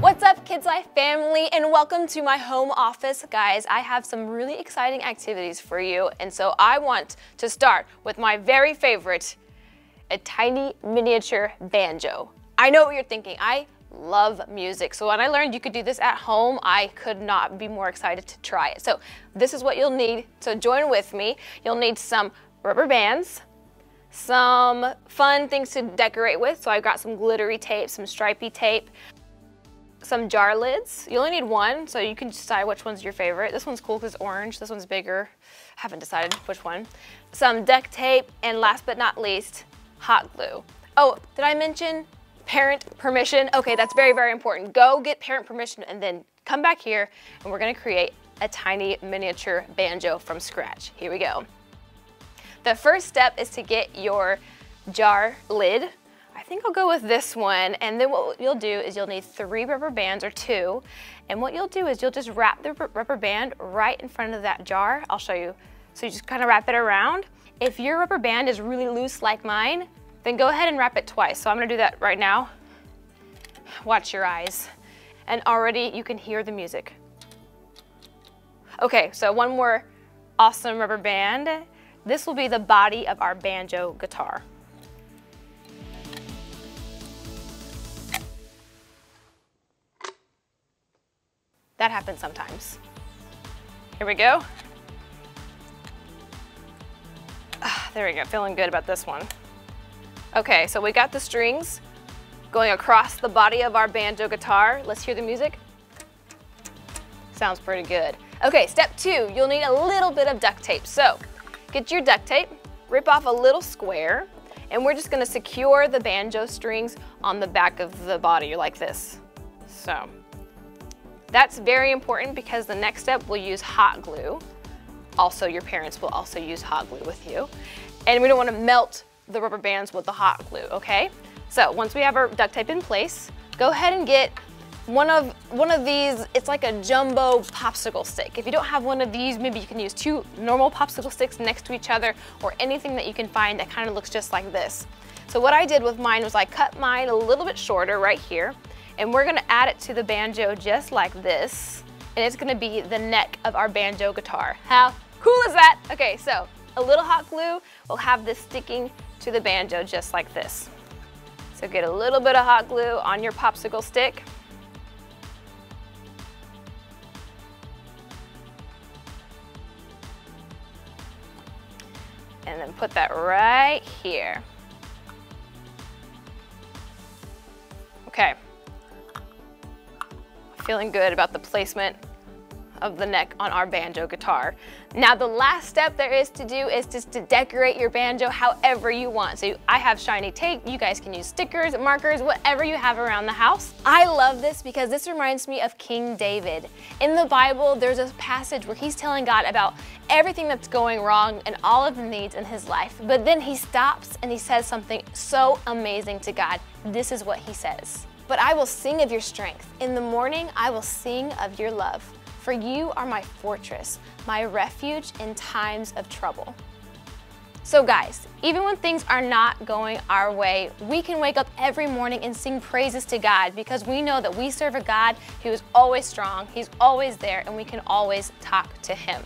What's up, Kids Life family, and welcome to my home office. Guys, I have some really exciting activities for you, and so I want to start with my very favorite, a tiny miniature banjo. I know what you're thinking. I love music, so when I learned you could do this at home, I could not be more excited to try it. So this is what you'll need to join with me. You'll need some rubber bands, some fun things to decorate with, so I've got some glittery tape, some stripy tape, some jar lids. You only need one, so you can decide which one's your favorite. This one's cool because it's orange, this one's bigger. I haven't decided which one. Some duct tape, and last but not least, hot glue. Oh, did I mention parent permission? Okay, that's very, very important. Go get parent permission and then come back here and we're gonna create a tiny miniature banjo from scratch. Here we go. The first step is to get your jar lid. I think I'll go with this one, and then what you'll do is you'll need 3 rubber bands or 2, and what you'll do is you'll just wrap the rubber band right in front of that jar. I'll show you. So you just kind of wrap it around. If your rubber band is really loose like mine, then go ahead and wrap it twice. So I'm gonna do that right now. Watch your eyes. And already you can hear the music. Okay, so one more awesome rubber band. This will be the body of our banjo guitar. That happens sometimes. Here we go. There we go, feeling good about this one. Okay, so we got the strings going across the body of our banjo guitar. Let's hear the music. Sounds pretty good. Okay, step 2, you'll need a little bit of duct tape. So get your duct tape, rip off a little square, and we're just gonna secure the banjo strings on the back of the body like this. So. That's very important because the next step we'll use hot glue. Also, your parents will also use hot glue with you. And we don't want to melt the rubber bands with the hot glue, okay? So once we have our duct tape in place, go ahead and get one of these. It's like a jumbo popsicle stick. If you don't have one of these, maybe you can use 2 normal popsicle sticks next to each other, or anything that you can find that kind of looks just like this. So what I did with mine was I cut mine a little bit shorter right here, and we're gonna add it to the banjo just like this, and it's gonna be the neck of our banjo guitar. How cool is that? Okay, so a little hot glue will have this sticking to the banjo just like this. So get a little bit of hot glue on your popsicle stick. And then put that right here. Okay. Feeling good about the placement of the neck on our banjo guitar. Now the last step there is to do is just to decorate your banjo however you want. So I have shiny tape, you guys can use stickers, markers, whatever you have around the house. I love this because this reminds me of King David. In the Bible, there's a passage where he's telling God about everything that's going wrong and all of the needs in his life. But then he stops and he says something so amazing to God. This is what he says. "But I will sing of your strength. In the morning, I will sing of your love. For you are my fortress, my refuge in times of trouble." So guys, even when things are not going our way, we can wake up every morning and sing praises to God because we know that we serve a God who is always strong, He's always there, and we can always talk to Him.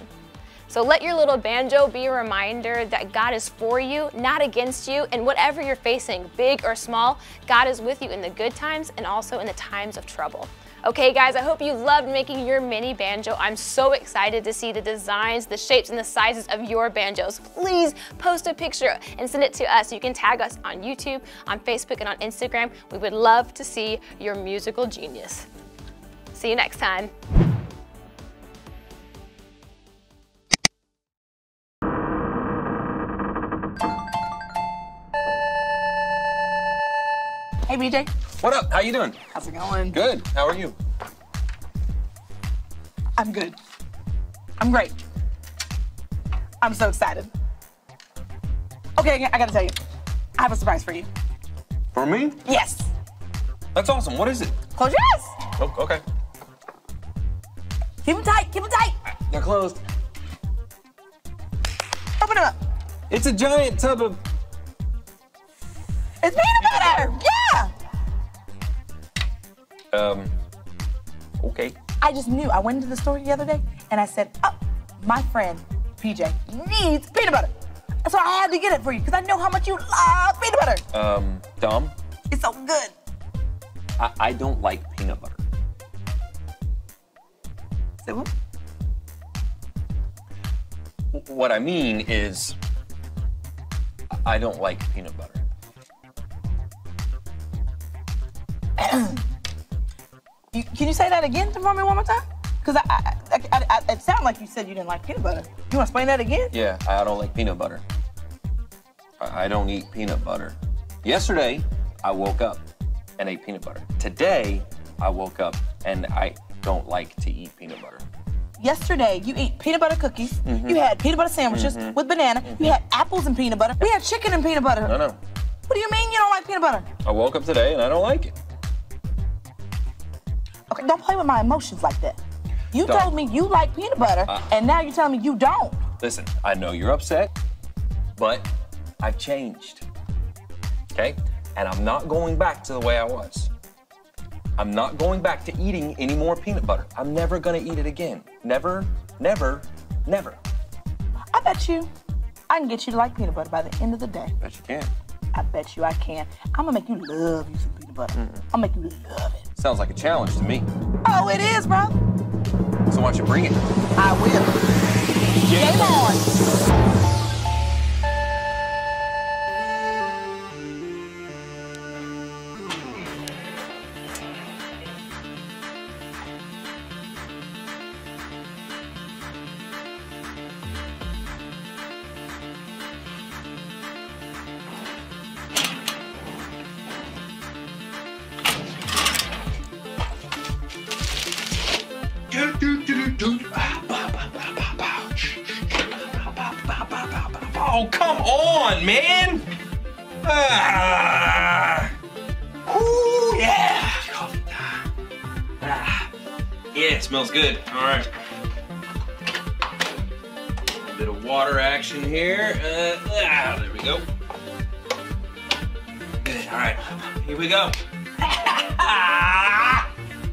So let your little banjo be a reminder that God is for you, not against you, and whatever you're facing, big or small, God is with you in the good times and also in the times of trouble. Okay guys, I hope you loved making your mini banjo. I'm so excited to see the designs, the shapes, and the sizes of your banjos. Please post a picture and send it to us. You can tag us on YouTube, on Facebook, and on Instagram. We would love to see your musical genius. See you next time. Hey BJ. What up? How you doing? How's it going? Good. How are you? I'm good. I'm great. I'm so excited. Okay, I gotta tell you, I have a surprise for you. For me? Yes. That's awesome. What is it? Close your eyes. Oh, okay. Keep them tight. Keep them tight. They're closed. Open them up. It's a giant tub of... It's peanut butter. Yeah. Okay. I just knew. I went into the store the other day and I said, oh, my friend PJ needs peanut butter. So I had to get it for you because I know how much you love peanut butter. Dumb. It's so good. I don't like peanut butter. So what I mean is I don't like peanut butter. Can you say that again for me one more time? Because it sounded like you said you didn't like peanut butter. You want to explain that again? Yeah, I don't like peanut butter. I don't eat peanut butter. Yesterday, I woke up and ate peanut butter. Today, I woke up and I don't like to eat peanut butter. Yesterday, you ate peanut butter cookies. Mm-hmm. You had peanut butter sandwiches with banana. Mm-hmm. You had apples and peanut butter. We had chicken and peanut butter. No, no. What do you mean you don't like peanut butter? I woke up today and I don't like it. Okay, don't play with my emotions like that. You told me you like peanut butter, and now you're telling me you don't. Listen, I know you're upset, but I've changed, okay? And I'm not going back to the way I was. I'm not going back to eating any more peanut butter. I'm never gonna eat it again. Never, never, never. I bet you I can get you to like peanut butter by the end of the day. Bet you can. I bet you I can. I'm gonna make you love you some peanut butter. I'll make you love it. Sounds like a challenge to me. Oh, it is, bro. So why don't you bring it? I will. Yeah. Game on. Oh, come on, man! Ooh, yeah! Coffee time. Yeah, it smells good. All right. A bit of water action here. There we go. Good, all right. Here we go.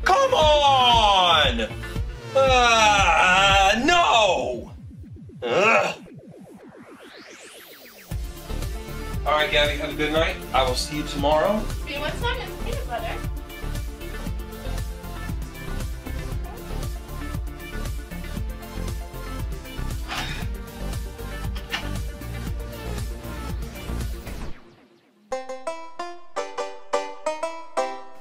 Come on! No! All right, Gabby, have a good night. I will see you tomorrow. Wait, what time is peanut butter?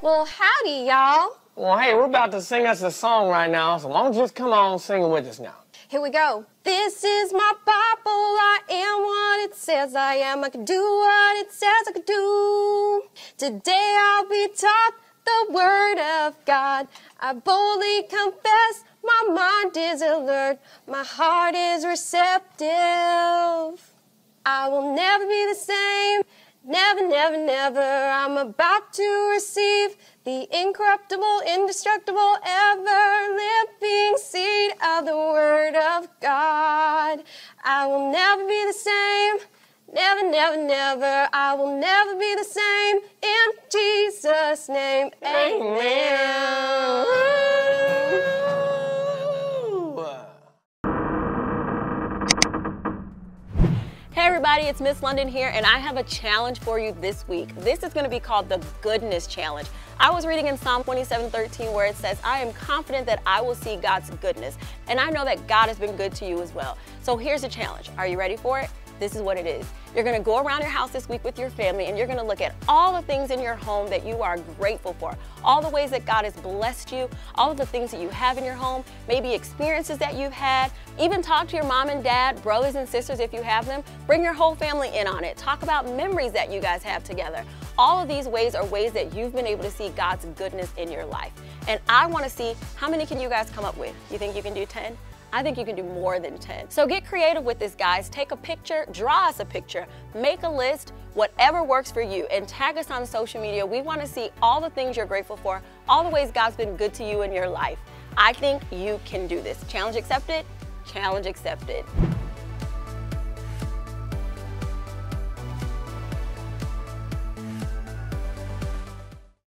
Well, howdy, y'all. Well, hey, we're about to sing us a song right now, so why don't you just come on singing with us now. Here we go. This is my Bible, I am what it says I am. I can do what it says I can do. Today I'll be taught the Word of God. I boldly confess, my mind is alert, my heart is receptive. I will never be the same. Never, never, never, I'm about to receive the incorruptible, indestructible, ever-living seed of the Word of God. I will never be the same. Never, never, never, I will never be the same. In Jesus' name, amen. Hey everybody, it's Miss London here, and I have a challenge for you this week. This is going to be called the Goodness Challenge. I was reading in Psalm 27:13 where it says, I am confident that I will see God's goodness. And I know that God has been good to you as well. So here's the challenge. Are you ready for it? This is what it is. You're going to go around your house this week with your family, and you're going to look at all the things in your home that you are grateful for, all the ways that God has blessed you, all of the things that you have in your home, maybe experiences that you've had. Even talk to your mom and dad, brothers and sisters if you have them. Bring your whole family in on it. Talk about memories that you guys have together. All of these ways are ways that you've been able to see God's goodness in your life. And I want to see how many can you guys come up with? You think you can do 10? I think you can do more than 10. So get creative with this, guys. Take a picture, draw us a picture, make a list, whatever works for you, and tag us on social media. We want to see all the things you're grateful for, all the ways God's been good to you in your life. I think you can do this. Challenge accepted? Challenge accepted.